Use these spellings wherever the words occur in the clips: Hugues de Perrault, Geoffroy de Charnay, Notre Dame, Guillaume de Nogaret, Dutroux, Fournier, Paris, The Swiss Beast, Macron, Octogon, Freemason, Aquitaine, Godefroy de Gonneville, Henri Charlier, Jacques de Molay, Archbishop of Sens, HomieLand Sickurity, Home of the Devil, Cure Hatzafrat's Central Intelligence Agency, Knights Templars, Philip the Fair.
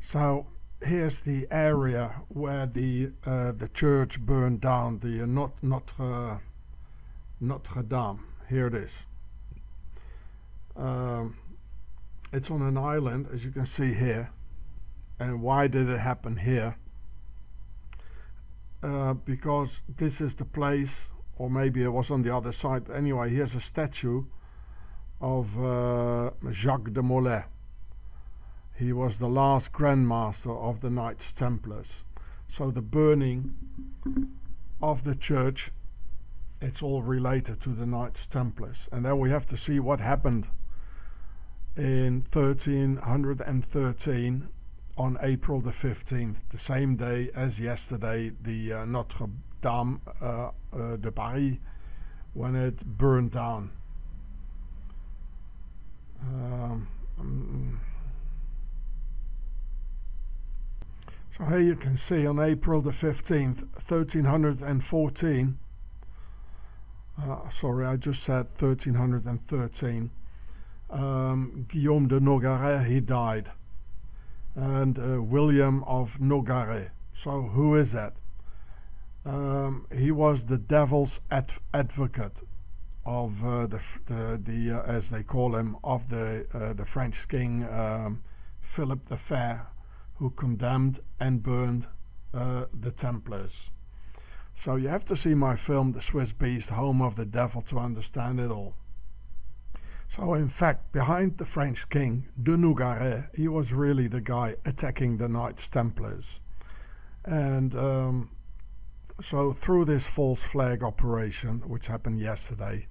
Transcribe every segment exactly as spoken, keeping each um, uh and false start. So here's the area where the uh, the church burned down, the uh, not Notre Notre Dame. Here it is. Um, it's on an island, as you can see here. And why did it happen here? Uh, because this is the place, or maybe it was on the other side. But anyway, here's a statue of uh, Jacques de Molay. He was the last Grand Master of the Knights Templars. So the burning of the church, it's all related to the Knights Templars. And then we have to see what happened in thirteen hundred thirteen on April the fifteenth, the same day as yesterday, the uh, Notre Dame uh, uh, de Paris, when it burned down. Um, um, So here you can see on April the fifteenth, thirteen hundred fourteen, uh, sorry, I just said thirteen hundred thirteen, um, Guillaume de Nogaret, he died, and uh, William of Nogaret. So who is that? Um, he was the devil's adv advocate of uh, the, the, the uh, as they call him, of the, uh, the French king, um, Philip the Fair, who condemned and burned uh, the Templars. So you have to see my film, The Swiss Beast, Home of the Devil, to understand it all. So in fact, behind the French king, de Nogaret, he was really the guy attacking the Knights Templars. And um, so through this false flag operation, which happened yesterday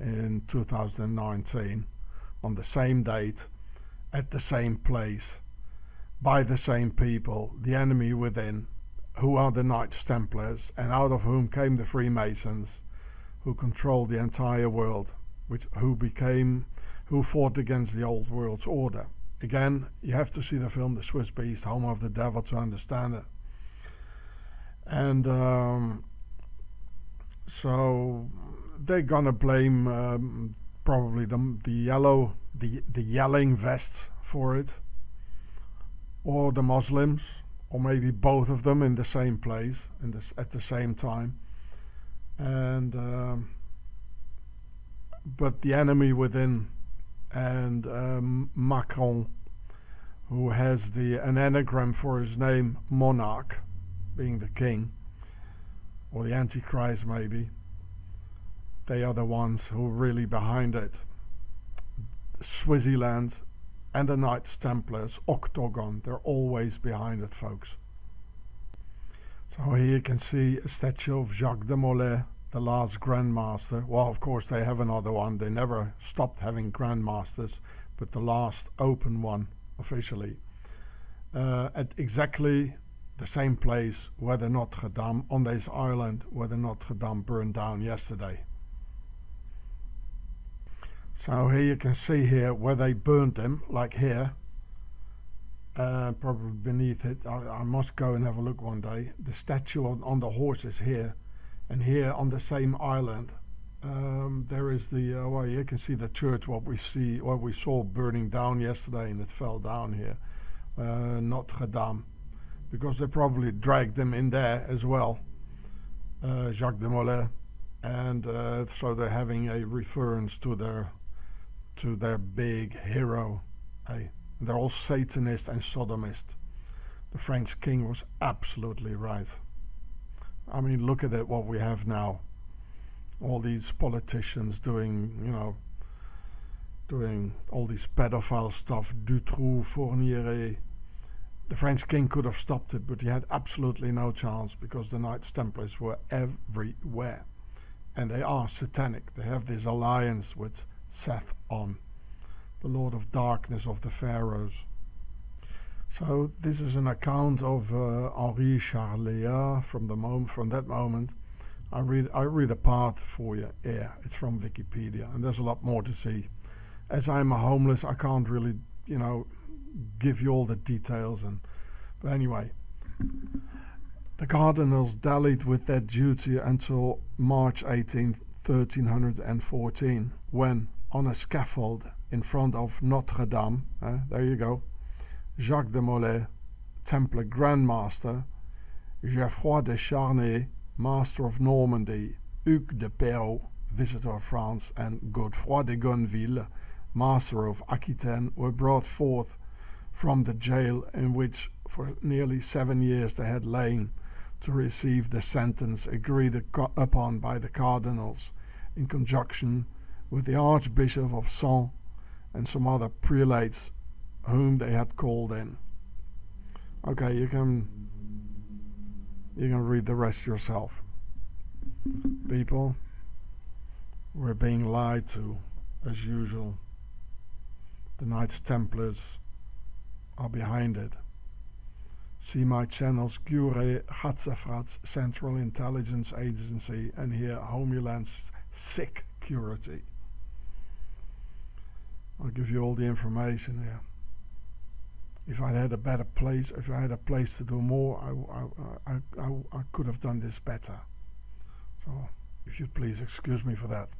in two thousand nineteen, on the same date, at the same place, by the same people, the enemy within, who are the Knights Templars, and out of whom came the Freemasons, who controlled the entire world, which who became, who fought against the old world's order. Again, you have to see the film The Swiss Beast, Home of the Devil, to understand it. And um, so they're gonna blame um, probably the the yellow, the the yelling vests for it, or the Muslims, or maybe both of them in the same place and at the same time. And um, but the enemy within, and um, Macron, who has the an anagram for his name, monarch, being the king, or the Antichrist maybe, they are the ones who are really behind it. Switzerland and the Knights Templars, Octogon, they're always behind it, folks. So here you can see a statue of Jacques de Molay, the last Grand Master. Well, of course they have another one, they never stopped having Grand Masters, but the last open one officially, uh, at exactly the same place where the Notre Dame, on this island where the Notre Dame burned down yesterday. So here you can see here where they burned them, like here, uh, probably beneath it. I, I must go and have a look one day. The statue on, on the horse is here, and here on the same island, um, there is the. Uh, well, you can see the church. What we see, what we saw burning down yesterday, and it fell down here, uh, Notre Dame, because they probably dragged them in there as well, uh, Jacques de Molay, and uh, so they're having a reference to their. to their big hero. Eh? They're all Satanist and Sodomist. The French king was absolutely right. I mean, look at it, what we have now. All these politicians doing, you know, doing all these pedophile stuff, Dutroux, Fournier. The French king could have stopped it, but he had absolutely no chance because the Knights Templars were everywhere. And they are satanic. They have this alliance with Seth on, the Lord of Darkness of the Pharaohs. So this is an account of uh, Henri Charlier from the moment, from that moment. I read, I read a part for you here. It's from Wikipedia, and there's a lot more to see. As I'm a homeless, I can't really, you know, give you all the details. And but anyway, the cardinals dallied with their duty until March eighteenth, thirteen hundred fourteen, when on a scaffold in front of Notre Dame, eh, there you go, Jacques de Molay Templar Grand Master, Geoffroy de Charnay, Master of Normandy, Hugues de Perrault, Visitor of France, and Godefroy de Gonneville, Master of Aquitaine, were brought forth from the jail in which for nearly seven years they had lain, to receive the sentence agreed upon by the cardinals in conjunction with the Archbishop of Sens and some other prelates whom they had called in. Okay, you can you can read the rest yourself. People, we're being lied to as usual. The Knights Templars are behind it. See my channels Cure Hatzafrat's Central Intelligence Agency and hear Homeland's Sick Curity. I'll give you all the information here. If I had a better place, if I had a place to do more, I, I, I, I, I could have done this better. So, if you'd please excuse me for that.